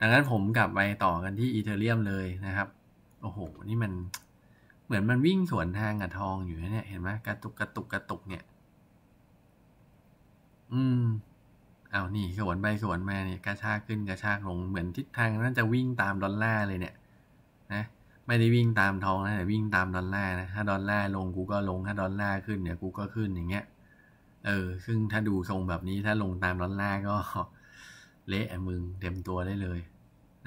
ดังนั้นผมกลับไปต่อกันที่อีเธอเรียมเลยนะครับโอ้โหนี่มันเหมือนมันวิ่งสวนทางกับทองอยู่เนี่ยเห็นไหมกระตุกกระตุกกระตุกเนี่ยเอานี่สวนไปสวนมาเนี่ยกระชากขึ้นกระชากลงเหมือนทิศทางน่าจะวิ่งตามดอลลาร์เลยเนี่ยนะไม่ได้วิ่งตามทองนะแต่วิ่งตามดอลลาร์นะถ้าดอลลาร์ลงกูก็ลงถ้าดอลลาร์ขึ้นเนี่ยกูก็ขึ้นอย่างเงี้ยซึ่งถ้าดูทรงแบบนี้ถ้าลงตามดอลลาร์ก็เละมึงเต็มตัวได้เลย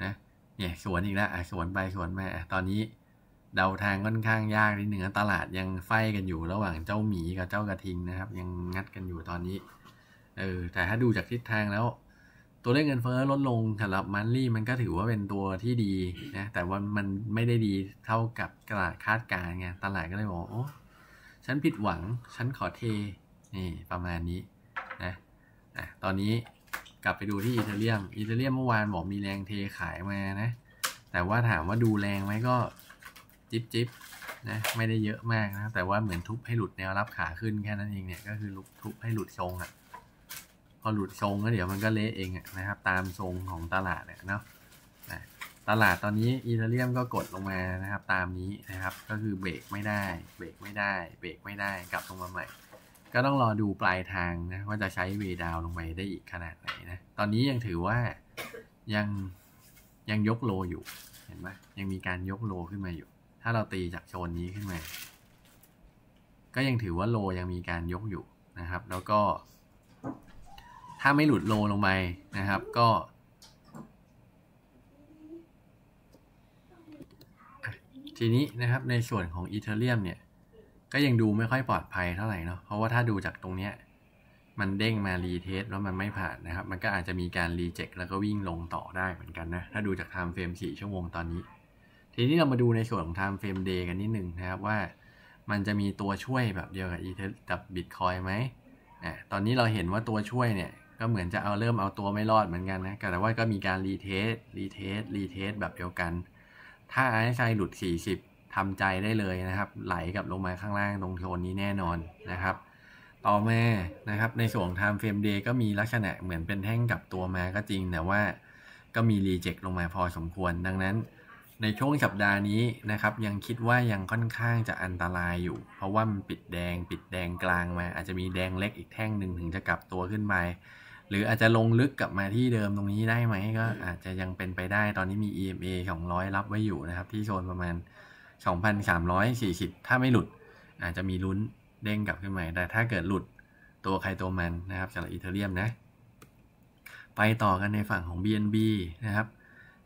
นะเนี่ยสวนอีกแล้วสวนไปสวนมาตอนนี้เดาทางค่อนข้างยากนิดหนึ่งตลาดยังไฟกันอยู่ระหว่างเจ้าหมีกับเจ้ากระทิงนะครับยังงัดกันอยู่ตอนนี้แต่ถ้าดูจากทิศทางแล้วตัวเลขเงินเฟ้อลดลงสำหรับมันลี่มันก็ถือว่าเป็นตัวที่ดีนะแต่ว่ามันไม่ได้ดีเท่ากับตลาดคาดการณ์ไงตลาดก็เลยบอกโอ้ฉันผิดหวังฉันขอเทนี่ประมาณนี้นะตอนนี้กลับไปดูที่อีเธอเรียมเมื่อวานบอกมีแรงเทขายมานะแต่ว่าถามว่าดูแรงไหมก็จิ๊บนะไม่ได้เยอะมากนะแต่ว่าเหมือนทุบให้หลุดแนวรับขาขึ้นแค่นั้นเองเนี่ยก็คือทุบให้หลุดทรงอ่ะพอหลุดทรงแล้วเดี๋ยวมันก็เละเองนะครับตามทรงของตลาดเนี่ยเนาะตลาดตอนนี้อีเธอเรียมก็กดลงมานะครับตามนี้นะครับก็คือเบรกไม่ได้กลับลงมาใหม่ก็ต้องรอดูปลายทางนะว่าจะใช้เวดาวลงไปได้อีกขนาดไหนนะตอนนี้ยังถือว่ายังยกโลอยู่เห็นไหมยังมีการยกโลขึ้นมาอยู่ถ้าเราตีจากโซนนี้ขึ้นมาก็ยังถือว่าโลยังมีการยกอยู่นะครับแล้วก็ถ้าไม่หลุดโลลงไปนะครับก็ทีนี้นะครับในส่วนของอีเธอเรียมเนี่ยก็ยังดูไม่ค่อยปลอดภัยเท่าไหร่เนาะเพราะว่าถ้าดูจากตรงเนี้ยมันเด้งมารีเทสแล้วมันไม่ผ่านนะครับมันก็อาจจะมีการรีเจ็คแล้วก็วิ่งลงต่อได้เหมือนกันนะถ้าดูจากไทม์เฟรม4 ชั่วโมงตอนนี้ทีนี้เรามาดูในส่วนของ time frame day กันนิดนึงนะครับว่ามันจะมีตัวช่วยแบบเดียวกับETHกับบิตคอยน์ไหมตอนนี้เราเห็นว่าตัวช่วยเนี่ยก็เหมือนจะเอาเริ่มเอาตัวไม่รอดเหมือนกันนะแต่ว่าก็มีการรีเทสแบบเดียวกันถ้าRSIหลุด 40 ทำใจได้เลยนะครับไหลกลับลงมาข้างล่างตรงโทนนี้แน่นอนนะครับต่อมานะครับในส่วน Time Frame Day ก็มีลักษณะเหมือนเป็นแท่งกลับตัวมาก็จริงแต่ว่าก็มีรีเจ็คลงมาพอสมควรดังนั้นในช่วงสัปดาห์นี้นะครับยังคิดว่ายังค่อนข้างจะอันตรายอยู่เพราะว่ามันปิดแดงกลางมาอาจจะมีแดงเล็กอีกแท่งหนึ่งถึงจะกลับตัวขึ้นไปหรืออาจจะลงลึกกลับมาที่เดิมตรงนี้ได้ไหมก็อาจจะยังเป็นไปได้ตอนนี้มี EMA 200รับไว้อยู่นะครับที่โซนประมาณ 2,340 ถ้าไม่หลุดอาจจะมีลุ้นเด้งกลับขึ้นมาแต่ถ้าเกิดหลุดตัวใครตัวมันนะครับจากอีเธอเรียมนะไปต่อกันในฝั่งของ BNB นะครับ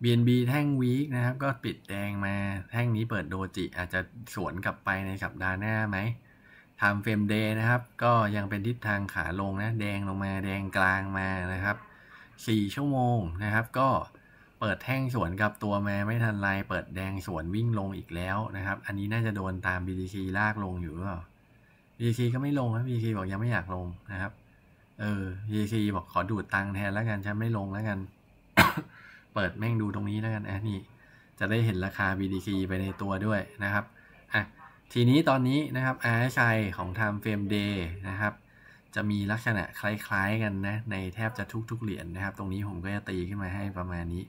BNB แท่ง Week นะครับก็ปิดแดงมาแท่งนี้เปิดโดจิอาจจะสวนกลับไปในสัปดาห์หน้าไหม Time Frame Day นะครับก็ยังเป็นทิศทางขาลงนะแดงลงมาแดงกลางมานะครับ4ชั่วโมงนะครับก็เปิดแท่งสวนกับตัวมาไม่ทันไรเปิดแดงสวนวิ่งลงอีกแล้วนะครับอันนี้น่าจะโดนตาม BTC ลากลงอยู่หรือเปล่า BTC ก็ไม่ลงนะ BTC บอกยังไม่อยากลงนะครับBTC บอกขอดูดตังค์แทนแล้วกันฉันไม่ลงแล้วกัน เปิดแม่งดูตรงนี้แล้วกันนี่จะได้เห็นราคา BTC ไปในตัวด้วยนะครับอ่ะทีนี้ตอนนี้นะครับ RSI ของ Time Frame Day นะครับจะมีลักษณะคล้ายๆกันนะในแทบจะทุกๆเหรียญ นะครับตรงนี้ผมก็จะตีขึ้นมาให้ประมาณนี้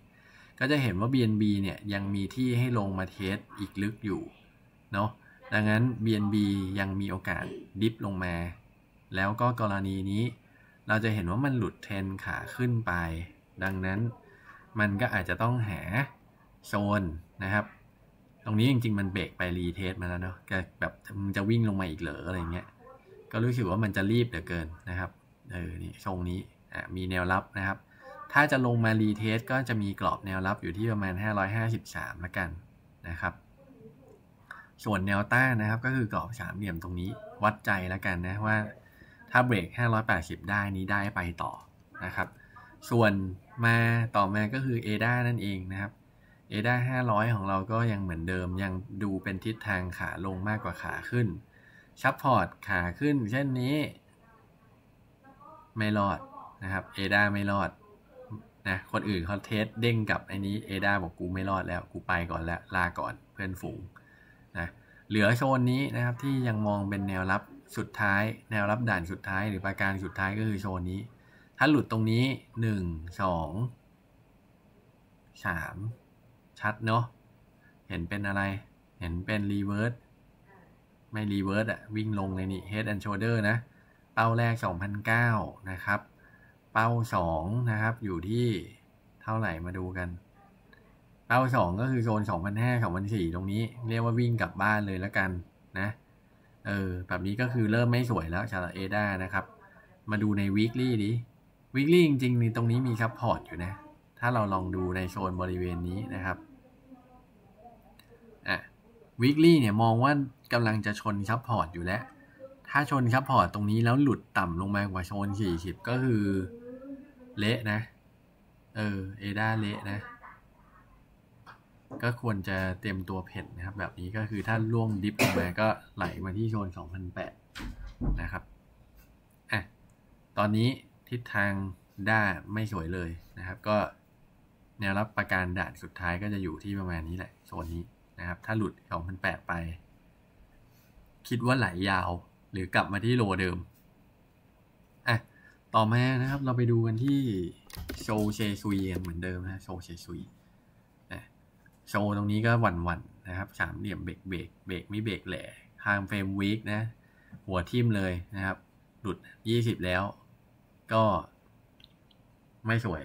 ก็จะเห็นว่า BNB เนี่ยยังมีที่ให้ลงมาเทสอีกลึกอยู่เนาะดังนั้น BNB ยังมีโอกาสดิฟลงมาแล้วก็กรณีนี้เราจะเห็นว่ามันหลุดเทรนขาขึ้นไปดังนั้นมันก็อาจจะต้องหาโซนนะครับตรงนี้จริงๆมันเบรกไปรีเทสมาแล้วเนาะแบบมันจะวิ่งลงมาอีกเหรออะไรเงี้ยก็รู้สึกว่ามันจะรีบเหลือเกินนะครับนี่ทรงนี้มีแนวรับนะครับถ้าจะลงมารีเทสก็จะมีกรอบแนวรับอยู่ที่ประมาณ553ละกันนะครับส่วนแนวต้านนะครับก็คือกรอบสามเหลี่ยมตรงนี้วัดใจละกันนะว่าถ้าเบรก580ได้นี้ได้ไปต่อนะครับส่วนมาต่อมาก็คือ ADA นั่นเองนะครับ ADA 500ของเราก็ยังเหมือนเดิมยังดูเป็นทิศทางขาลงมากกว่าขาขึ้นซัพพอร์ตขาขึ้นเช่นนี้ไม่รอดนะครับ ADA ไม่รอดนะคนอื่นเขาเทสเด้งกับไอ้นี้ ADA บอกกูไม่รอดแล้วกูไปก่อนแล้วลาก่อนเพื่อนฝูงนะเหลือโซนนี้นะครับที่ยังมองเป็นแนวรับสุดท้ายแนวรับด่านสุดท้ายหรือประการสุดท้ายก็คือโซนนี้ถ้าหลุดตรงนี้1 2 3ชัดเนาะเห็นเป็นอะไรเห็นเป็นรีเวิร์สไม่รีเวิร์สวิ่งลงเลยนี่ Head and Shoulder นะเป้าแรก 2,900 นะครับเป้า2นะครับอยู่ที่เท่าไหร่มาดูกันเป้า2ก็คือโซน 2,500 2,400 ตรงนี้เรียกว่าวิ่งกลับบ้านเลยแล้วกันนะแบบนี้ก็คือเริ่มไม่สวยแล้วชาลาเอด้านะครับมาดูใน weekly ดิ weekly จริงๆในตรงนี้มีซัพพอร์ตอยู่นะถ้าเราลองดูในโซนบริเวณนี้นะครับweekly เนี่ยมองว่ากำลังจะชนซัพพอร์ตอยู่แล้วถ้าชนซัพพอร์ตตรงนี้แล้วหลุดต่ำลงมากว่าโซน40ก็คือเละนะเอด้าเละนะก็ควรจะเตรียมตัวเพ่นนะครับแบบนี้ก็คือถ้าล่วงดิฟลงมาก็ไหลมาที่โซน 2,800 นะครับตอนนี้ทิศทางด้าไม่สวยเลยนะครับก็แนวรับประการด่านสุดท้ายก็จะอยู่ที่ประมาณนี้แหละโซนนี้นะครับถ้าหลุด 2,800 ไปคิดว่าไหลยาวหรือกลับมาที่โลเดิมต่อมานะครับเราไปดูกันที่โซเชซุยเหมือนเดิมนะโซเชซุยโซตรงนี้ก็หวั่นๆนะครับสามเหลี่ยมเบรกไม่เบรกแหล่ทางเฟรมวีคนะหัวทิ่มเลยนะครับหลุด20แล้วก็ไม่สวย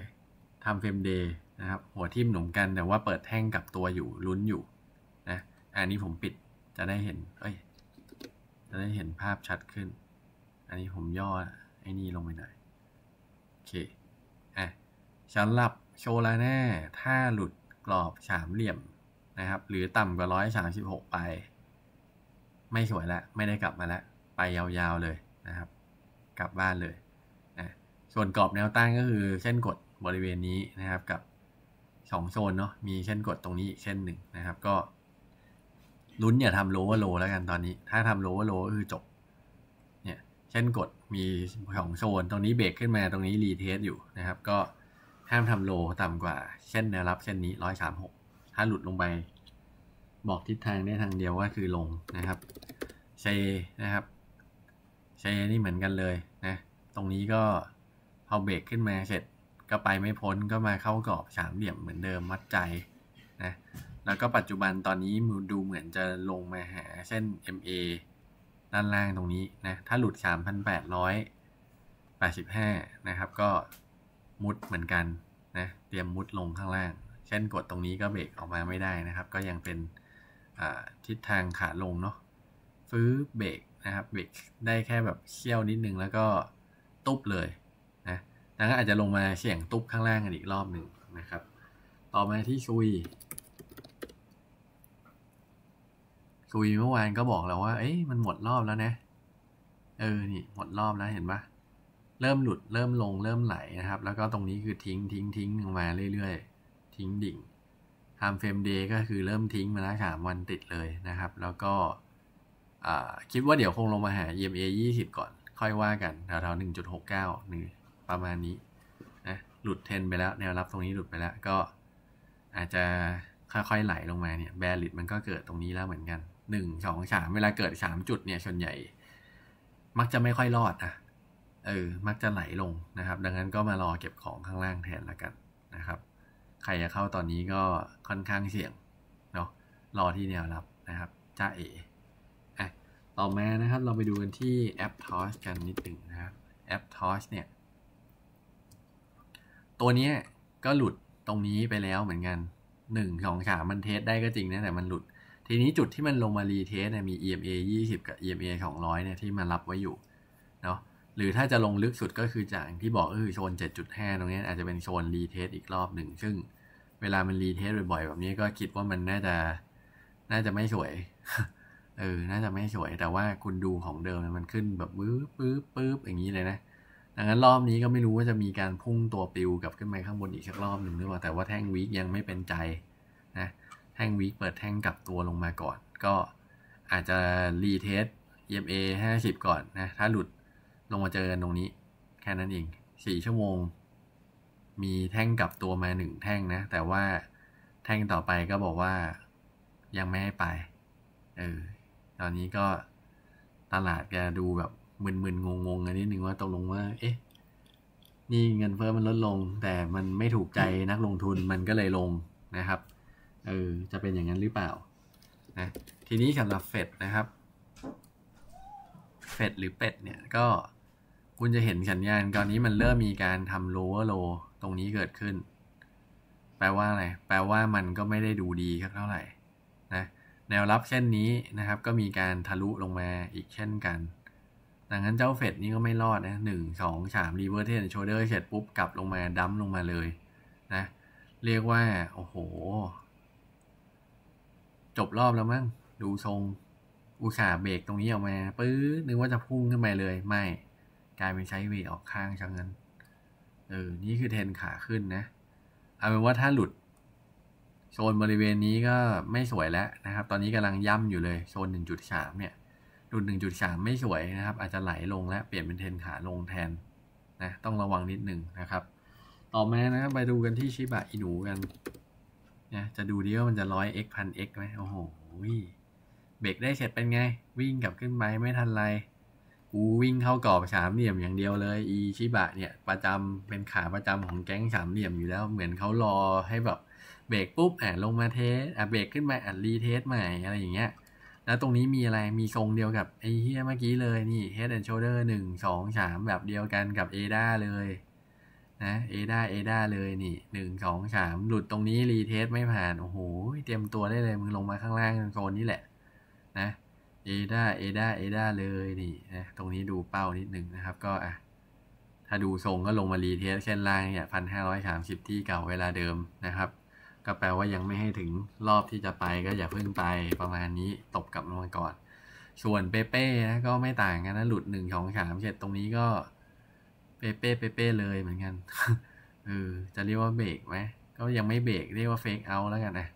ทำเฟรมเดย์นะครับหัวทิ่มหนุนกันแต่ว่าเปิดแท่งกลับตัวอยู่ลุ้นอยู่นะอันนี้ผมปิดจะได้เห็นจะได้เห็นภาพชัดขึ้นอันนี้ผมย่อไอ้นี่ลงไปหน่อยโอเคฉันหลับโชลาแน่ถ้าหลุดกรอบสามเหลี่ยมนะครับหรือต่ำกว่า136ไปไม่สวยละไม่ได้กลับมาละไปยาวๆเลยนะครับกลับบ้านเลยส่วนกรอบแนวต้านก็คือเส้นกดบริเวณนี้นะครับกับ2โซนเนาะมีเส้นกดตรงนี้อีกเส้นหนึ่งนะครับก็ลุ้นอย่าทำโลว์โลแล้วกันตอนนี้ถ้าทำโลว์โลก็คือจบเนี่ยเส้นกดมี2โซนตรงนี้เบรกขึ้นมาตรงนี้รีเทสอยู่นะครับก็ห้ามทำโลต่ำกว่าเส้นแนวรับเส้นนี้136ถ้าหลุดลงไป บอกทิศทางได้ทางเดียวก็คือลงนะครับเซนะครับเซนี่เหมือนกันเลยนะตรงนี้ก็เอาเบรกขึ้นมาเสร็จก็ไปไม่พ้นก็มาเข้ากรอบสามเหลี่ยมเหมือนเดิมมัดใจนะแล้วก็ปัจจุบันตอนนี้ดูเหมือนจะลงมาหาเส้น MA ด้านล่างตรงนี้นะถ้าหลุด 3,885 นะครับก็มุดเหมือนกันนะเตรียมมุดลงข้างล่างเช่นกดตรงนี้ก็เบรกออกมาไม่ได้นะครับก็ยังเป็นทิศทางขาลงเนาะฟื้อเบรกนะครับเบรกได้แค่แบบเชี่ยวนิดนึงแล้วก็ตุ๊บเลยนะแล้วก็อาจจะลงมาเสี่ยงตุ๊บข้างล่างกันอีกรอบหนึ่งนะครับต่อมาที่ซุยเมื่อวานก็บอกแล้วว่าเอ้ยมันหมดรอบแล้วนะนี่หมดรอบแล้วเห็นปะเริ่มหลุดเริ่มลงเริ่มไหลนะครับแล้วก็ตรงนี้คือทิ้งลงมาเรื่อยๆทิ้งดิ่งไทม์เฟรมเดย์ก็คือเริ่มทิ้งมาแล้ว3วันติดเลยนะครับแล้วก็คิดว่าเดี๋ยวคงลงมาหา EMA 20ก่อนค่อยว่ากันแถวๆ 1.69 นี่ประมาณนี้นะหลุดเทรนไปแล้วแนวรับตรงนี้หลุดไปแล้วก็อาจจะค่อยๆไหลลงมาเนี่ยแบร์ลิทมันก็เกิดตรงนี้แล้วเหมือนกัน1 2 3เวลาเกิด3จุดเนี่ยส่วนใหญ่มักจะไม่ค่อยรอดนะมักจะไหลลงนะครับดังนั้นก็มารอเก็บของข้างล่างแทนละกันนะครับใครจะเข้าตอนนี้ก็ค่อนข้างเสี่ยงเนาะรอที่แนวรับนะครับจ้าเอ๋ต่อมานะครับเราไปดูกันที่แอปทอสกันนิดหนึ่งนะครับแอปทอสเนี่ยตัวนี้ก็หลุดตรงนี้ไปแล้วเหมือนกัน1 2 3มันเทสได้ก็จริงนะแต่มันหลุดทีนี้จุดที่มันลงมารีเทสเนี่ยมี EMA 20 กับ EMA 200 เนี่ยที่มารับไว้อยู่เนาะหรือถ้าจะลงลึกสุดก็คือจากที่บอกโซน 7.5 ตรงนี้อาจจะเป็นโซนรีเทสอีกรอบหนึ่งซึ่งเวลามันรีเทสบ่อยๆแบบนี้ก็คิดว่ามันน่าจะไม่สวยน่าจะไม่สวยแต่ว่าคุณดูของเดิมมันขึ้นแบบปื๊บอย่างนี้เลยนะดังนั้นรอบนี้ก็ไม่รู้ว่าจะมีการพุ่งตัวปิวกลับขึ้นไปข้างบนอีกสักรอบหนึ่งหรือเปล่าแต่ว่าแท่งวีคยังไม่เป็นใจนะแท่งวีคเปิดแท่งกลับตัวลงมาก่อนก็อาจจะรีเทส EMA 50 ก่อนนะถ้าหลุดลงมาเจอกันตรงนี้แค่นั้นเอง4ชั่วโมงมีแท่งกลับตัวมา1แท่งนะแต่ว่าแท่งต่อไปก็บอกว่ายังไม่ให้ไปตอนนี้ก็ตลาดแกดูแบบมึนๆงงๆกันนิดนึงว่าตกลงว่านี่เงินเฟ้อมันลดลงแต่มันไม่ถูกใจนักลงทุนมันก็เลยลงนะครับจะเป็นอย่างนั้นหรือเปล่านะทีนี้สำหรับเฟดนะครับเฟดหรือเป็ดเนี่ยก็คุณจะเห็นสัญญาณตอนนี้มันเริ่มมีการทำ lower low ตรงนี้เกิดขึ้นแปลว่าอะไรแปลว่ามันก็ไม่ได้ดูดีเท่าไหร่นะแนวรับเช่นนี้นะครับก็มีการทะลุลงมาอีกเช่นกันดังนั้นเจ้าเฟดนี่ก็ไม่รอดนะ1 2 3รีเวิร์สเทนโชเดอร์เสร็จปุ๊บกลับลงมาดั้มลงมาเลยนะเรียกว่าโอ้โหจบรอบแล้วมั้งดูทรงอุตส่าห์เบรกตรงนี้ออกมาปื้อนึกว่าจะพุ่งขึ้นไปเลยไม่กลายเป็นไซด์เวย์ออกข้างซะงั้นนี่คือเทรนขาขึ้นนะเอาเป็นว่าถ้าหลุดโซนบริเวณนี้ก็ไม่สวยแล้วนะครับตอนนี้กำลังย่ำอยู่เลยโซน 1.3 เนี่ยหลุด 1.3 ไม่สวยนะครับอาจจะไหลลงและเปลี่ยนเป็นเทรนขาลงแทนนะต้องระวังนิดนึงนะครับต่อมานะครับไปดูกันที่ชิบะอินุกันนะจะดูดิว่ามันจะ 100x 1000x ไหมโอ้โหเบรกได้เสร็จเป็นไงวิ่งกลับขึ้นไปไม่ทันไรกูวิ่งเข้ากรอบสามเหลี่ยมอย่างเดียวเลยอีชิบะเนี่ยประจำเป็นขาประจำของแก๊งสามเหลี่ยมอยู่แล้วเหมือนเขารอให้แบบเบรกปุ๊บลงมาเทสเบรกขึ้นมารีเทสใหม่อะไรอย่างเงี้ยแล้วตรงนี้มีอะไรมีทรงเดียวกับไอ้เหี้ยเมื่อกี้เลยนี่ Head and Shoulder 1 2 3แบบเดียวกันกับ ADA เลยนะADA เลยนี่1 2 3หลุดตรงนี้รีเทสไม่ผ่านโอ้โหเตรียมตัวได้เลยมึงลงมาข้างล่างโซนนี้แหละนะเอด้าเลยนี่นะตรงนี้ดูเป้านิดหนึ่งนะครับก็ถ้าดูทรงก็ลงมารีเทสเส้นล่างเนี่ย1,530ที่เก่าเวลาเดิมนะครับก็แปลว่ายังไม่ให้ถึงรอบที่จะไปก็อย่าเพิ่งไปประมาณนี้ตบกลับลงมาก่อนส่วนเป๊ะนะก็ไม่ต่างกันนะหลุด1 2 3เสร็จตรงนี้ก็เป๊ะเลยเหมือนกันจะเรียกว่าเบรกไหมก็ยังไม่เบรกเรียกว่าเฟกเอาแล้วกันนะ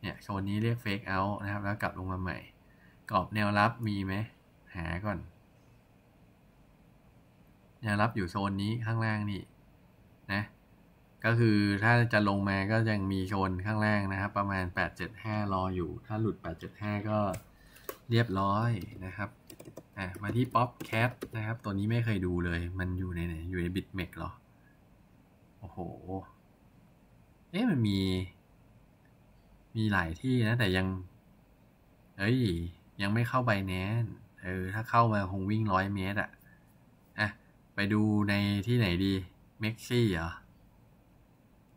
เนี่ยโซนนี้เรียกเฟกเอานะครับแล้วกลับลงมาใหม่กรอบแนวรับมีไหมหาก่อนแนวรับอยู่โซนนี้ข้างล่างนี่นะ ก็คือถ้าจะลงมาก็ยังมีโซนข้างล่างนะครับประมาณ875รออยู่ถ้าหลุด875ก็เรียบร้อยนะครับมาที่ POPCAT นะครับตัวนี้ไม่เคยดูเลยมันอยู่ในไหนอยู่ใน BitMEX เหรอโอ้โหเอ๊ะมันมีหลายที่นะแต่ยังยังไม่เข้า Binance ถ้าเข้ามาคงวิ่ง100เมตรอ่ะไปดูในที่ไหนดี Maxi เหรอ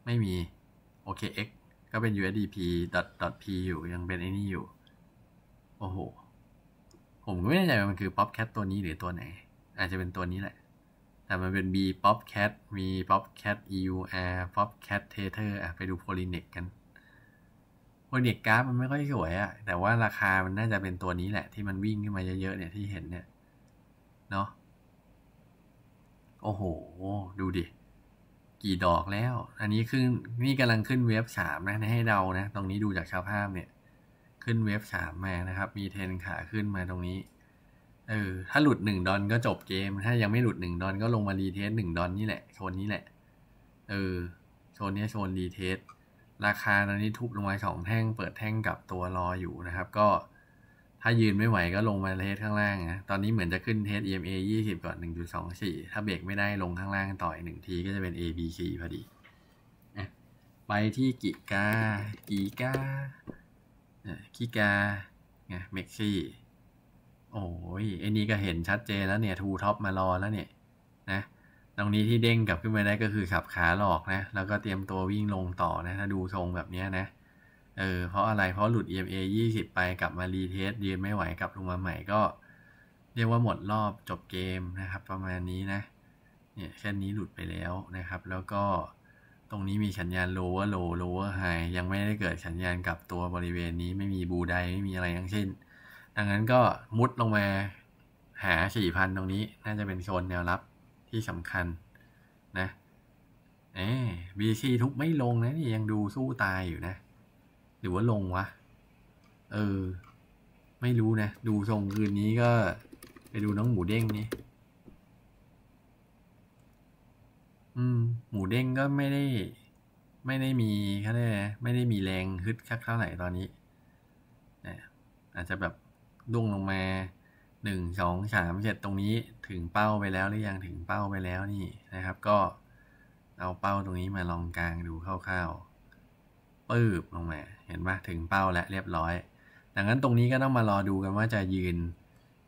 ไม่มี OKEX ก็เป็น USDP.p อยู่ยังเป็นไอ้นี่อยู่โอ้โหผมก็ไม่แน่ใจว่ามันคือ PopCat ตัวนี้หรือตัวไหนอาจจะเป็นตัวนี้แหละแต่มันเป็น B PopCat มี PopCat EUR PopCat Tether ไปดู Polynex กัน Polynex กราฟมันไม่ค่อยสวยแต่ว่าราคามันน่าจะเป็นตัวนี้แหละที่มันวิ่งขึ้นมาเยอะๆเนี่ยที่เห็นเนี่ยเนาะโอ้โหดูดิกี่ดอกแล้วอันนี้ขึ้นนี่กำลังขึ้นเวฟ3นะให้เดานะตรงนี้ดูจากชาวภาพเนี่ยขึ้นเวฟ3มานะครับมีเทนขาขึ้นมาตรงนี้ถ้าหลุด1ดอนก็จบเกมถ้ายังไม่หลุด1ดอนก็ลงมารีเทส1ดอนนี่แหละโซนนี้แหละโซนนี้โซนรีเทสราคาตอนนี้ทุบลงมา2แท่งเปิดแท่งกับตัวรออยู่นะครับก็ถ้ายืนไม่ไหวก็ลงมาเทสข้างล่างนะตอนนี้เหมือนจะขึ้นเทส EMA 20 ก่อน 1.24 ถ้าเบรกไม่ได้ลงข้างล่างต่ออีก1ทีก็จะเป็น ABC พอดีไปที่กิกาเม็กซี่โอ้ยไอ้นี่ก็เห็นชัดเจนแล้วเนี่ยทูท็อปมารอแล้วเนี่ยนะตรงนี้ที่เด้งกลับขึ้นมาได้ก็คือขับขาหลอกนะแล้วก็เตรียมตัววิ่งลงต่อนะถ้าดูทรงแบบนี้นะเพราะอะไรเพราะหลุด EMA 20 ไปกลับมารีเทสยืนไม่ไหวกลับลงมาใหม่ก็เรียกว่าหมดรอบจบเกมนะครับประมาณนี้นะเนี่ยเส้นนี้หลุดไปแล้วนะครับแล้วก็ตรงนี้มีสัญญาณ lower low lower high ยังไม่ได้เกิดสัญญาณกลับตัวบริเวณนี้ไม่มีบูไดไม่มีอะไรทั้งสิ้นดังนั้นก็มุดลงมาหา 4,000 ตรงนี้น่าจะเป็นโซนแนวรับที่สำคัญนะBTC ทุบไม่ลงนะนี่ยังดูสู้ตายอยู่นะหรือว่าลงวะไม่รู้นะดูทรงคืนนี้ก็ไปดูน้องหมูเด้งนี่หมูเด้งก็ไม่ได้มีเขาเรียกนะไม่ได้มีแรงฮึดคักเท่าไหร่ตอนนี้อาจจะแบบดุ้งลงมา1 2 3 7ตรงนี้ถึงเป้าไปแล้วหรือยังถึงเป้าไปแล้วนี่นะครับก็เอาเป้าตรงนี้มาลองกลางดูคร่าวๆปืบลงมาเห็นป่ะถึงเป้าและเรียบร้อยดังนั้นตรงนี้ก็ต้องมารอดูกันว่าจะยืน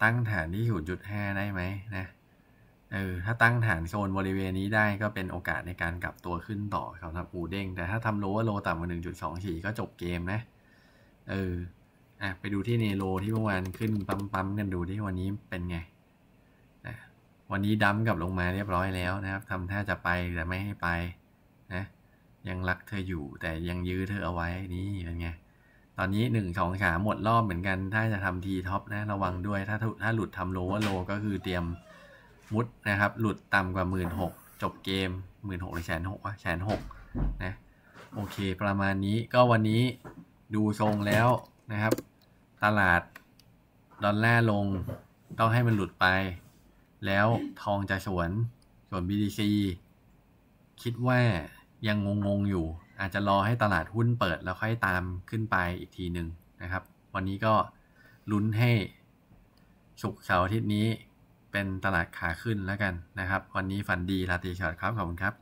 ตั้งฐานที่ 0.5 ได้ไหมนะถ้าตั้งฐานโซนบริเวณนี้ได้ก็เป็นโอกาสในการกลับตัวขึ้นต่อสำหรับอูเด้งแต่ถ้าทำโลว์โลต่ำกว่า 1.24 ก็จบเกมนะไปดูที่เนโรที่เมื่อวานขึ้นปั๊มกันดูที่วันนี้เป็นไงวันนี้ดั้มกลับลงมาเรียบร้อยแล้วนะครับทำท่าจะไปแต่ไม่ให้ไปนะยังรักเธออยู่แต่ยังยื้อเธอเอาไว้นี่เป็นไงตอนนี้1 2 3หมดรอบเหมือนกันถ้าจะทำทีท็อปนะระวังด้วยถ้าหลุดทำโลว่าโลก็คือเตรียมมุดนะครับหลุดต่ำกว่า 16,000 จบเกม 16,000 หรือ 160,000 วะ 160,000 นะโอเคประมาณนี้ก็วันนี้ดูทรงแล้วนะครับตลาดดอลลาร์ลงต้องให้มันหลุดไปแล้วทองจะสวน BTC คิดว่ายังงงอยู่อาจจะรอให้ตลาดหุ้นเปิดแล้วค่อยตามขึ้นไปอีกทีหนึ่งนะครับวันนี้ก็ลุ้นให้ศุกร์เสาร์อาทิตย์นี้เป็นตลาดขาขึ้นแล้วกันนะครับวันนี้ฝันดีราตรีสวัสดิ์ครับขอบคุณครับ